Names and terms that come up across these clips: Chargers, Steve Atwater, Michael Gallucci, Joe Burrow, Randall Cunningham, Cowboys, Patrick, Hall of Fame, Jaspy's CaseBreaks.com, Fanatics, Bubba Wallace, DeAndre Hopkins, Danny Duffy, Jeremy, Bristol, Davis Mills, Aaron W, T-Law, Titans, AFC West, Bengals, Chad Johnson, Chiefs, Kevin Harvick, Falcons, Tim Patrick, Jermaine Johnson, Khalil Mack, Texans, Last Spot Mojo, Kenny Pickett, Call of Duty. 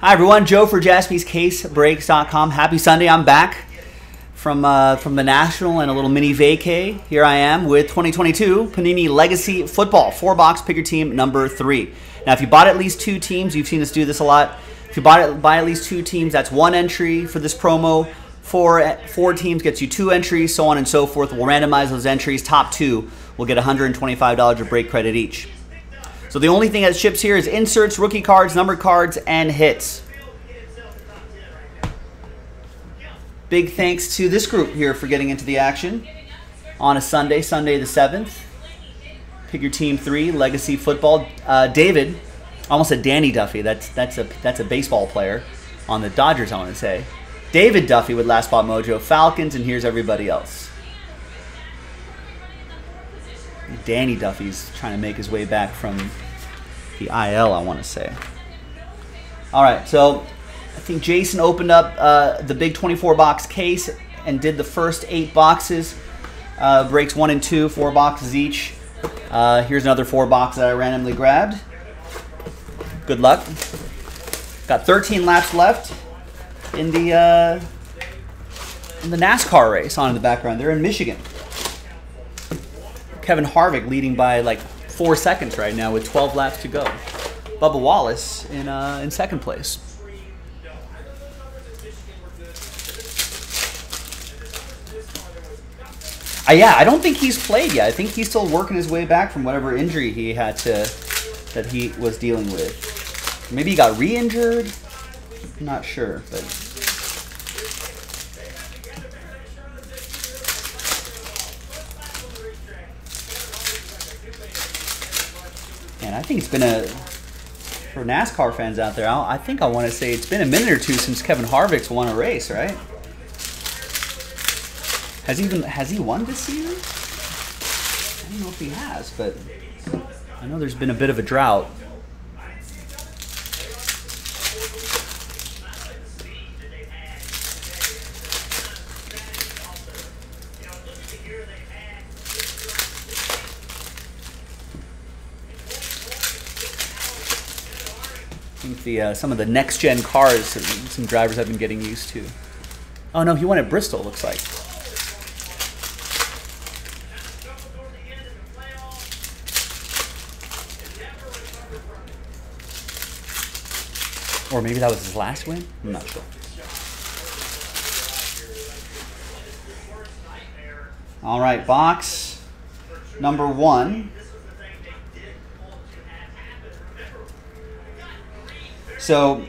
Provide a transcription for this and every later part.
Hi everyone, Joe for Jaspy's CaseBreaks.com. Happy Sunday, I'm back from the National and a little mini vacay. Here I am with 2022 Panini Legacy Football, 4-box, pick your team, number 3. Now if you bought at least 2 teams, you've seen us do this a lot. If you buy at least 2 teams, that's 1 entry for this promo. Four teams gets you 2 entries, so on and so forth. We'll randomize those entries. Top 2 will get $125 of break credit each. So the only thing that ships here is inserts, rookie cards, numbered cards, and hits. Big thanks to this group here for getting into the action on a Sunday, Sunday the 7th. Pick your team 3, Legacy Football. David, almost said Danny Duffy. That's a baseball player on the Dodgers, I want to say. David Duffy with Last Spot Mojo, Falcons, and here's everybody else. Danny Duffy's trying to make his way back from the IL, I want to say. All right, so I think Jason opened up the big 24-box case and did the first 8 boxes. Breaks 1 and 2, 4 boxes each. Here's another 4 box that I randomly grabbed. Good luck. Got 13 laps left in the NASCAR race on in the background. They're in Michigan. Kevin Harvick leading by like 4 seconds right now with 12 laps to go. Bubba Wallace in second place. Yeah, I don't think he's played yet. I think he's still working his way back from whatever injury he had that he was dealing with. Maybe he got re-injured. I'm not sure, but. And I think it's been for NASCAR fans out there, I think I want to say it's been a minute or two since Kevin Harvick's won a race, right? Has he won this season? I don't know if he has, but I know there's been a bit of a drought. Some of the next-gen cars some drivers have been getting used to. Oh no, he went at Bristol, looks like. Or maybe that was his last win? I'm not sure. All right, box number 1. So,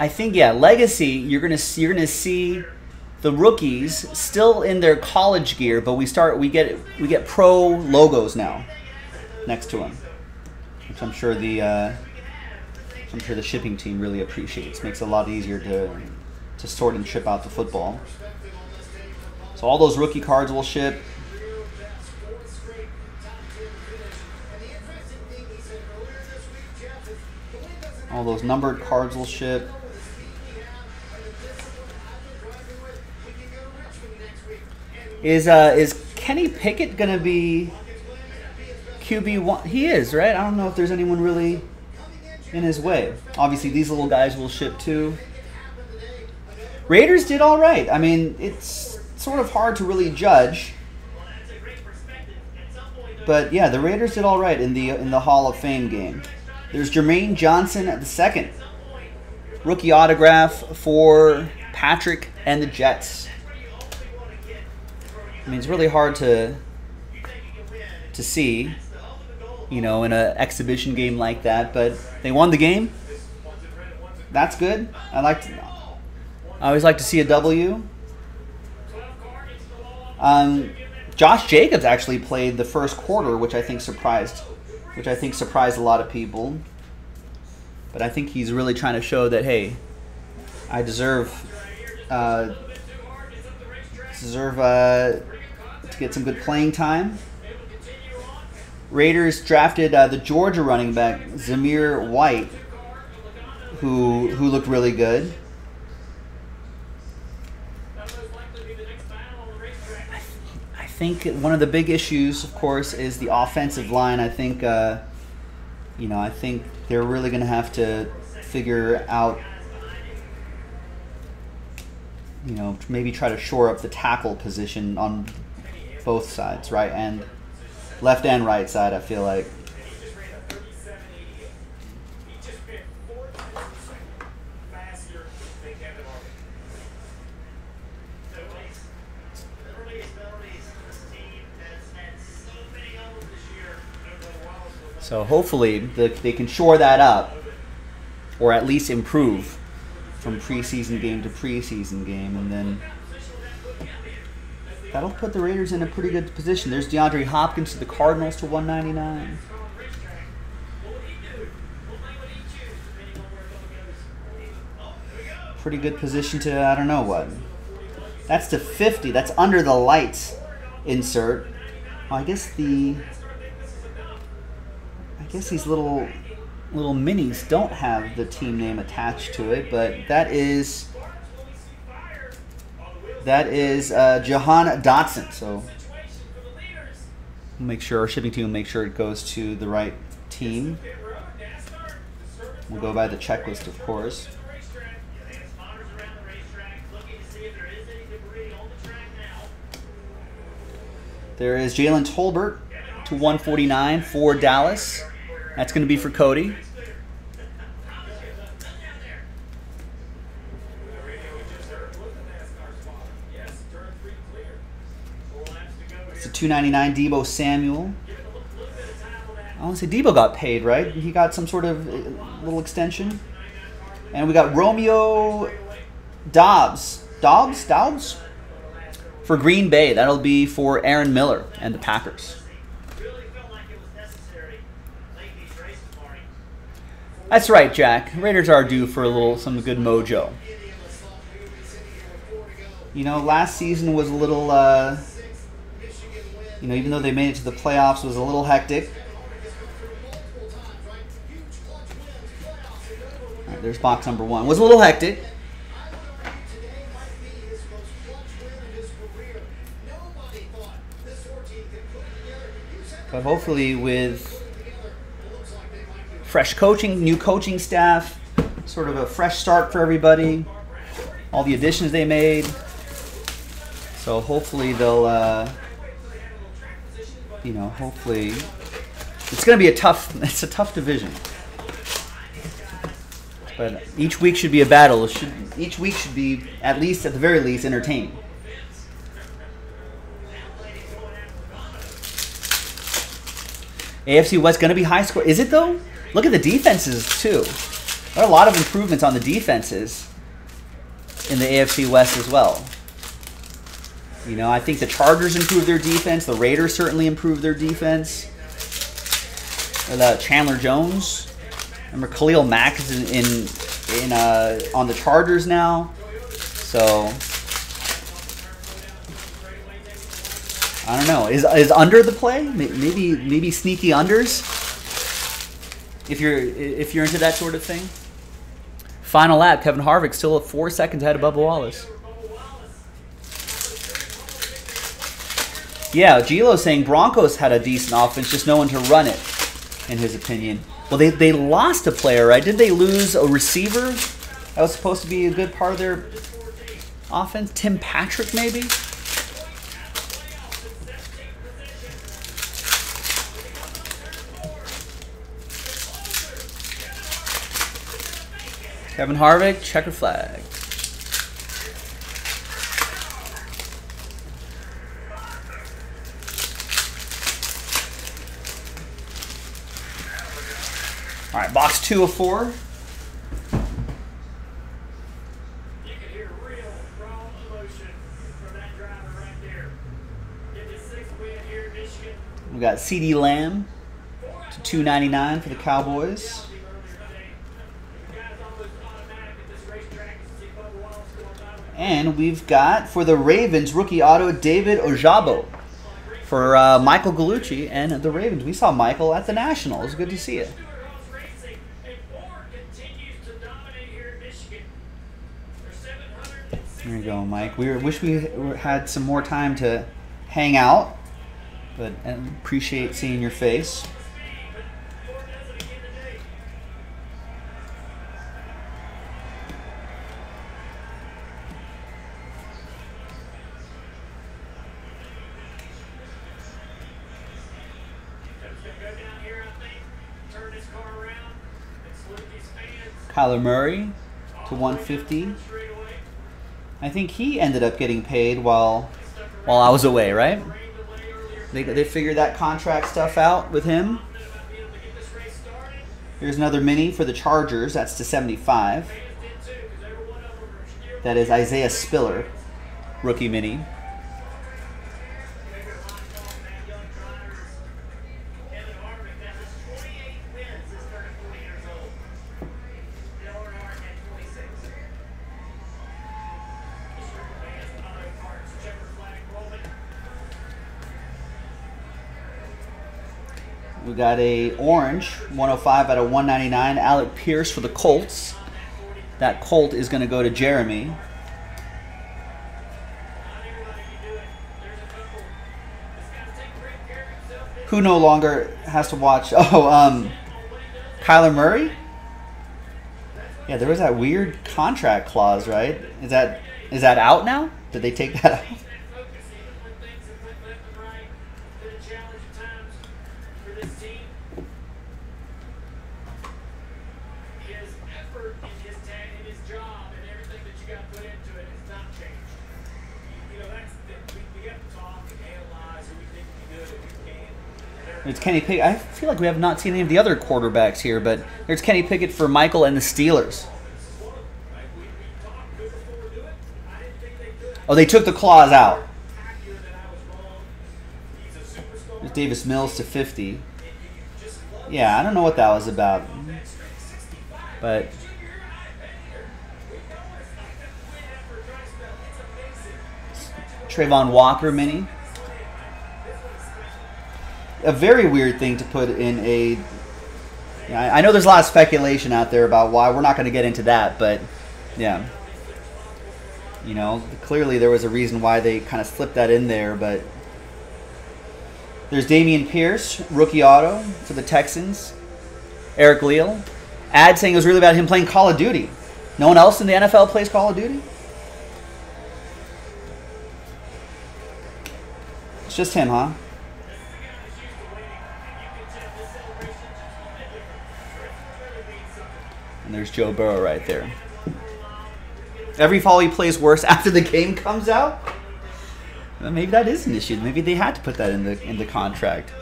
I think Legacy. You're gonna see the rookies still in their college gear, but we get pro logos now next to them, which I'm sure the shipping team really appreciates. Makes it a lot easier to sort and ship out the football. So all those rookie cards will ship. All those numbered cards will ship. Is Kenny Pickett gonna be QB1? He is, right? I don't know if there's anyone really in his way. Obviously, these little guys will ship too. Raiders did all right. I mean, it's sort of hard to really judge, but yeah, the Raiders did all right in the Hall of Fame game. There's Jermaine Johnson at the 2nd. Rookie autograph for Patrick and the Jets. I mean, it's really hard to see, you know, in an exhibition game like that, but they won the game. That's good. I always like to see a W. Josh Jacobs actually played the first quarter, which I think surprised a lot of people. But I think he's really trying to show that, hey, I deserve to get some good playing time. Raiders drafted the Georgia running back, Zamir White, who looked really good. I think one of the big issues, of course, is the offensive line. I think, I think they're really going to have to figure out you know, maybe try to shore up the tackle position on both sides, right and left and right side, I feel like. So hopefully they can shore that up, or at least improve from preseason game to preseason game, and then that'll put the Raiders in a pretty good position. There's DeAndre Hopkins to the Cardinals to 199. Pretty good position to, I don't know what. That's to 50. That's under the lights insert. Well, I guess the... I guess these little minis don't have the team name attached to it, but that is Jahan Dotson. So we'll make sure our shipping team will make sure it goes to the right team. We'll go by the checklist, of course. There is Jalen Tolbert to 149 for Dallas. That's going to be for Cody. It's a 299 Deebo Samuel. I want to say Deebo got paid, right? He got some sort of little extension. And we got Romeo Doubs for Green Bay. That'll be for Aaron Miller and the Packers. That's right, Jack. Raiders are due for a little, some good mojo. You know, last season was a little, you know, even though they made it to the playoffs, was a little hectic. All right, there's box number one. Was a little hectic. But hopefully with fresh coaching, new coaching staff, sort of a fresh start for everybody, all the additions they made. So hopefully they'll, you know, hopefully it's going to be a tough division. But each week should be a battle. Each week should be, at least, at the very least, entertaining. AFC West going to be high score. Is it, though? Look at the defenses, too. There are a lot of improvements on the defenses in the AFC West as well. You know, I think the Chargers improved their defense. The Raiders certainly improved their defense. Chandler Jones. Remember, Khalil Mack is in on the Chargers now. So, I don't know. Is under the play? Maybe sneaky unders? If you're into that sort of thing. Final lap, Kevin Harvick still at 4 seconds ahead of Bubba Wallace. Yeah, Gilo saying Broncos had a decent offense, just no one to run it, in his opinion. Well, they lost a player, right? Did they lose a receiver? That was supposed to be a good part of their offense. Tim Patrick, maybe? Kevin Harvick, checker flag. All right, box 2 of 4. You can hear real raw emotion from that driver right there. Get the 6th win here in Michigan. We got CeeDee Lamb to 299 for the Cowboys. And we've got, for the Ravens, rookie auto, David Ojabo for Michael Gallucci and the Ravens. We saw Michael at the Nationals. It was good to see you. There you go, Mike. We wish we had some more time to hang out, but appreciate seeing your face. Kyler Murray to 150. I think he ended up getting paid while I was away, right? They figured that contract stuff out with him. Here's another mini for the Chargers. That's to 75. That is Isaiah Spiller, rookie mini. We got a orange, 105 out of 199, Alec Pierce for the Colts. That Colt is going to go to Jeremy. Who no longer has to watch? Oh, Kyler Murray? Yeah, there was that weird contract clause, right? Is that out now? Did they take that out? It's Kenny Pickett. I feel like we have not seen any of the other quarterbacks here, but there's Kenny Pickett for Michael and the Steelers. Oh, they took the clause out. There's Davis Mills to 50. Yeah, I don't know what that was about. But Trayvon Walker mini. A very weird thing to put in a... I know there's a lot of speculation out there about why. We're not going to get into that, but yeah. You know, clearly there was a reason why they kind of slipped that in there, but... There's Damian Pierce, rookie auto for the Texans. Eric Leal. Ad saying it was really about him playing Call of Duty. No one else in the NFL plays Call of Duty? It's just him, huh? And there's Joe Burrow right there. Every fall he plays worse after the game comes out? Well, maybe that is an issue. Maybe they had to put that in the contract.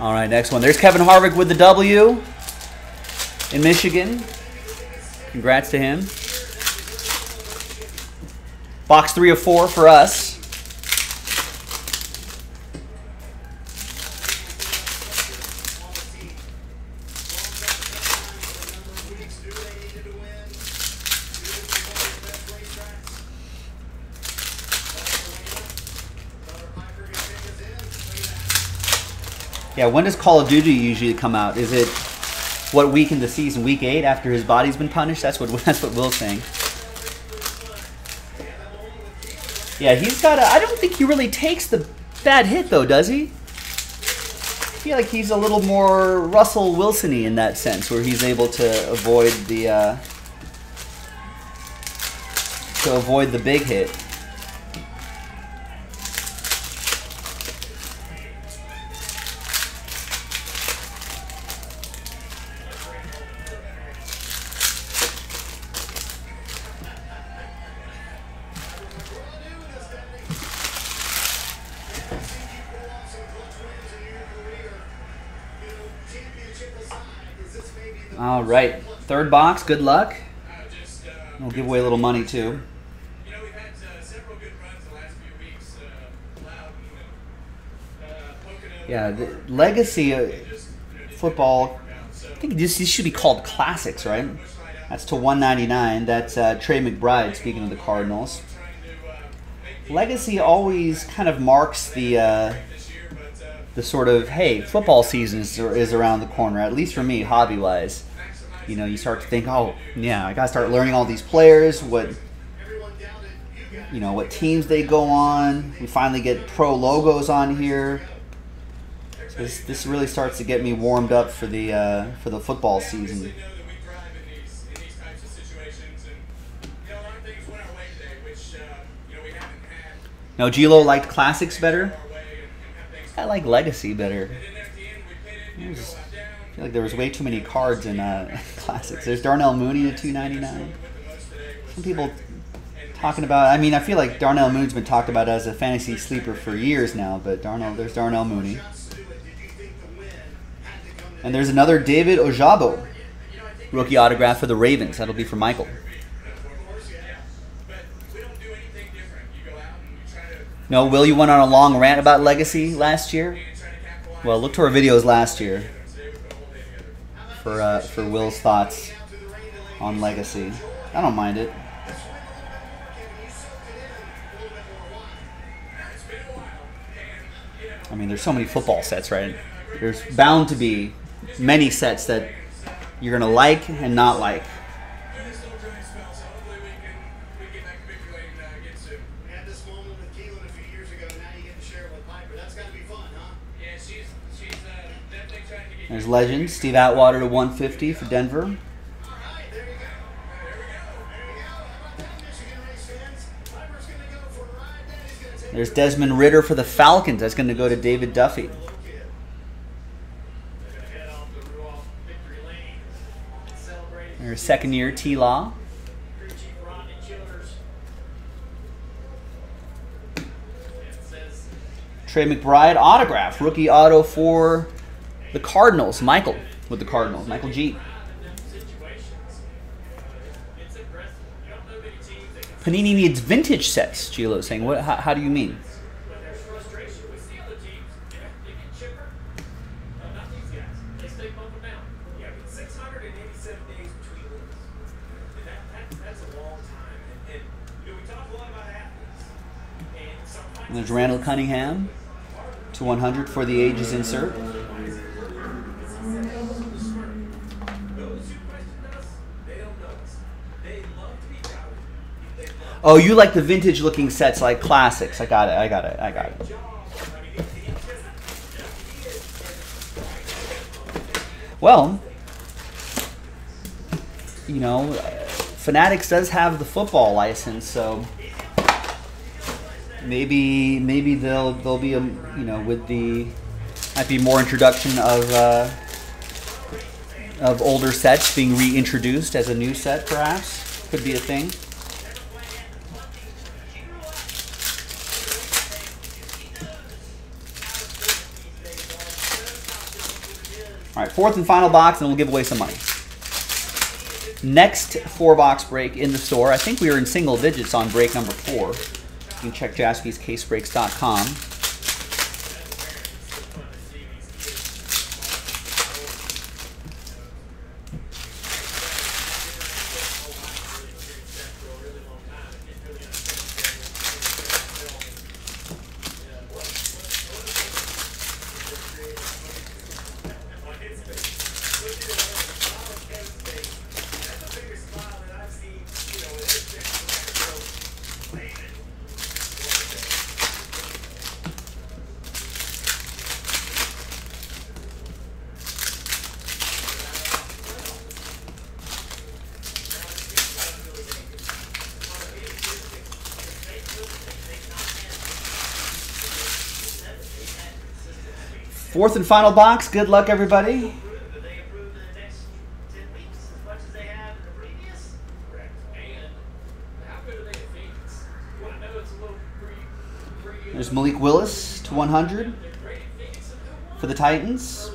All right, next one. There's Kevin Harvick with the W in Michigan. Congrats to him. Box 3 of 4 for us. Yeah, when does Call of Duty usually come out? Is it what week in the season? Week 8 after his body's been punished? That's what Will's saying. Yeah, he's got a... I don't think he really takes the bad hit, though, does he? I feel like he's a little more Russell Wilson-y in that sense, where he's able to avoid the... to avoid the big hit. All right, third box. Good luck. We'll give away a little money too. Yeah, the Legacy Football. I think these should be called classics, right? That's to 199. That's Trey McBride. Speaking of the Cardinals, Legacy always kind of marks the sort of, hey, football season is around the corner. At least for me, hobby-wise. You know, you start to think, oh, yeah, I got to start learning all these players, what you know, what teams they go on. We finally get pro logos on here. This really starts to get me warmed up for the football season. Now, Gilo liked classics better. I like legacy better. I feel like there was way too many cards in classics. There's Darnell Mooney at $2.99. Some people talking about, I mean, I feel like Darnell Mooney's been talked about as a fantasy sleeper for years now, but there's Darnell Mooney. And there's another David Ojabo rookie autograph for the Ravens. That'll be for Michael. No, Will, you went on a long rant about legacy last year? Well, look to our videos last year for Will's thoughts on legacy. I don't mind it. I mean, there's so many football sets, right? There's bound to be many sets that you're going to like and not like. There's legends, Steve Atwater to 150 for Denver. There's Desmond Ridder for the Falcons. That's going to go to David Duffy. There's second year T-Law. Trey McBride autograph, rookie auto for the Cardinals. Michael with the Cardinals. Michael G. Panini needs vintage sets, Gilo saying. What? How do you mean? And there's Randall Cunningham to 100 for the ages insert. Oh, you like the vintage-looking sets, like classics. I got it. Well, you know, Fanatics does have the football license, so maybe they'll be a, you know, with the might be more introduction of older sets being reintroduced as a new set, perhaps. Could be a thing. All right, fourth and final box, and we'll give away some money. Next four-box break in the store. I think we are in single digits on break number 4. You can check Jaspy's CaseBreaks.com. Fourth and final box. Good luck, everybody. There's Malik Willis to 100 for the Titans.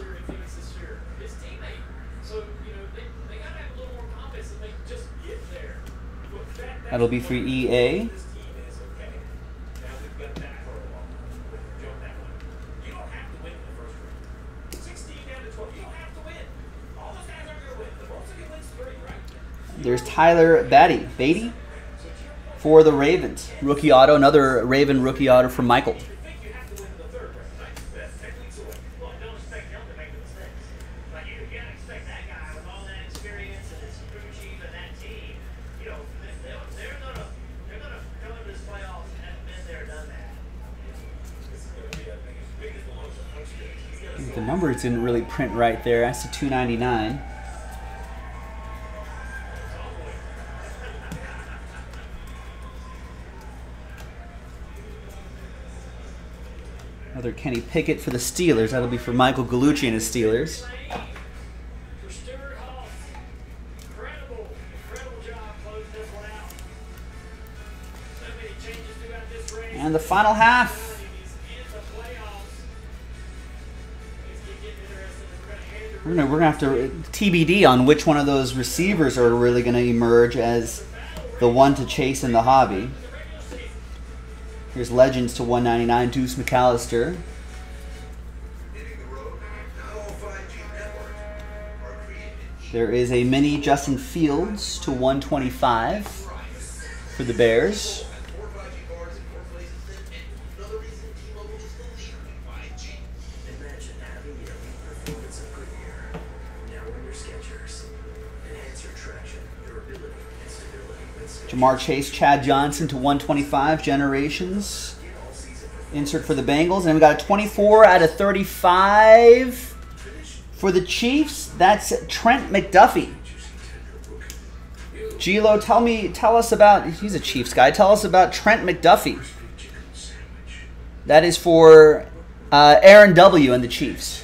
That'll be for EA. There's Tyler Beatty for the Ravens. Rookie auto, another Raven rookie auto for Michael. The numbers didn't really print right there. That's the 299. Another Kenny Pickett for the Steelers. That'll be for Michael Gallucci and his Steelers. And the final half. We're gonna have to TBD on which one of those receivers are really gonna emerge as the one to chase in the hobby. Here's Legends to 199, Deuce McAllister. There is a mini Justin Fields to 125 for the Bears. Jamar Chase, Chad Johnson to 125, Generations. Insert for the Bengals. And we got a 24 out of 35 for the Chiefs. That's Trent McDuffie. Gilo, tell us about, he's a Chiefs guy, tell us about Trent McDuffie. That is for Aaron W. and the Chiefs.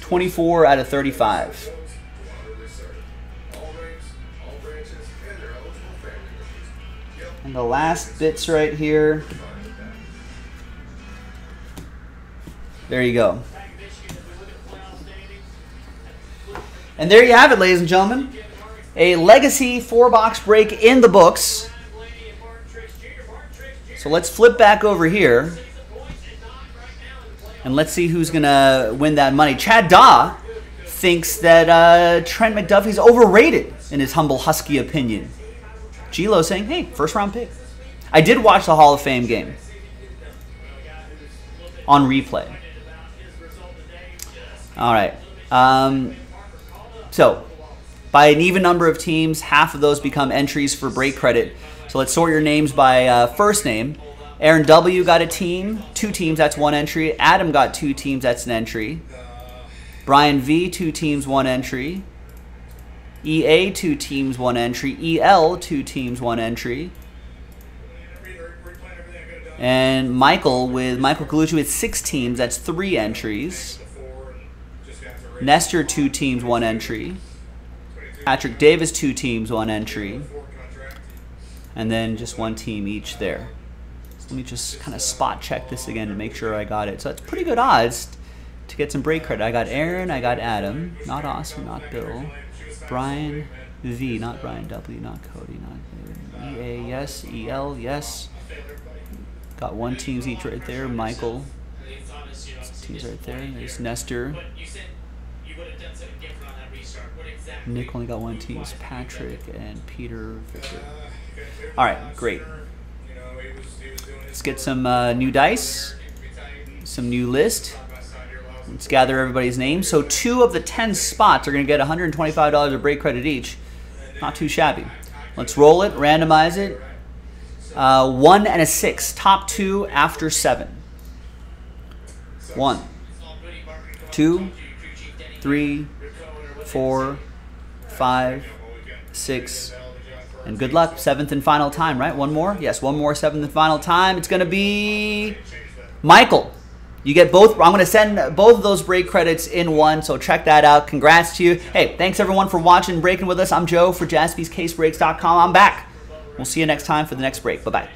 24 out of 35. And the last bits right here. There you go. And there you have it, ladies and gentlemen. A legacy 4-box break in the books. So let's flip back over here. And let's see who's going to win that money. Chad Daw thinks that Trent McDuffie's overrated, in his humble Husky opinion. Gilo saying, hey, first-round pick. I did watch the Hall of Fame game on replay. All right. So by an even number of teams, half of those become entries for break credit. So let's sort your names by first name. Aaron W. got a team. 2 teams, that's 1 entry. Adam got 2 teams, that's an entry. Brian V., 2 teams, 1 entry. EA, 2 teams, 1 entry. EL, 2 teams, 1 entry. And Michael with Michael Gallucci with 6 teams. That's 3 entries. Nestor, 2 teams, 1 entry. Patrick Davis, 2 teams, 1 entry. And then just 1 team each there. So let me just kind of spot check this again to make sure I got it. So that's pretty good odds to get some break credit. I got Aaron, I got Adam, not Austin, not Bill. Brian V, not Brian W, not Cody, not EA, yes, EL, yes. Got 1 teams each right there. Michael, 2 teams right there. There's Nestor. Nick only got 1 team. Patrick and Peter Victor. All right, great. Let's get some new dice, some new list. Let's gather everybody's names. So 2 of the 10 spots are going to get $125 of break credit each. Not too shabby. Let's roll it, randomize it. 1 and a 6. Top 2 after 7. 1, 2, 3, 4, 5, 6. And good luck. 7th and final time, right? One more? Yes, one more. 7th and final time. It's going to be Michael. You get both. I'm going to send both of those break credits in one, so check that out. Congrats to you. Hey, thanks everyone for watching and breaking with us. I'm Joe for JaspysCaseBreaks.com. I'm back. We'll see you next time for the next break. Bye-bye.